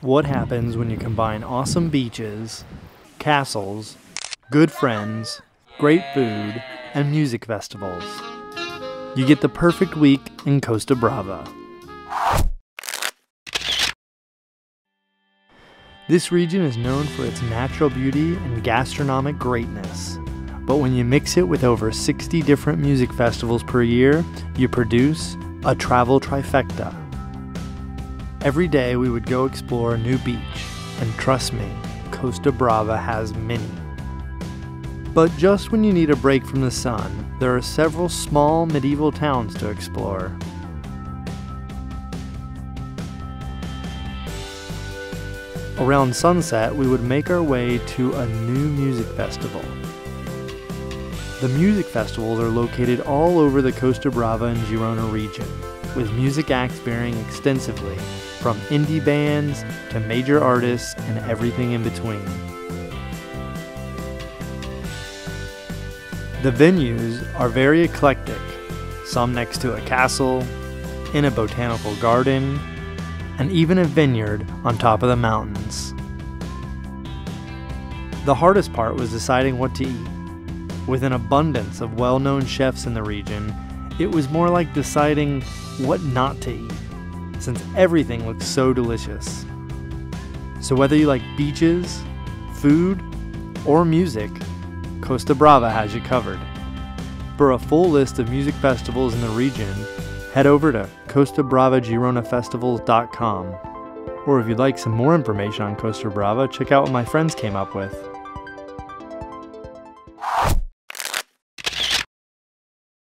What happens when you combine awesome beaches, castles, good friends, great food, and music festivals? You get the perfect week in Costa Brava. This region is known for its natural beauty and gastronomic greatness, but when you mix it with over 60 different music festivals per year, you produce a travel trifecta. Every day we would go explore a new beach, and trust me, Costa Brava has many. But just when you need a break from the sun, there are several small medieval towns to explore. Around sunset, we would make our way to a new music festival. The music festivals are located all over the Costa Brava and Girona region, with music acts varying extensively, from indie bands to major artists and everything in between. The venues are very eclectic, some next to a castle, in a botanical garden, and even a vineyard on top of the mountains. The hardest part was deciding what to eat. With an abundance of well-known chefs in the region, it was more like deciding what not to eat, since everything looked so delicious. So whether you like beaches, food, or music, Costa Brava has you covered. For a full list of music festivals in the region, head over to costabravagironafestivals.com. Or if you'd like some more information on Costa Brava, check out what my friends came up with.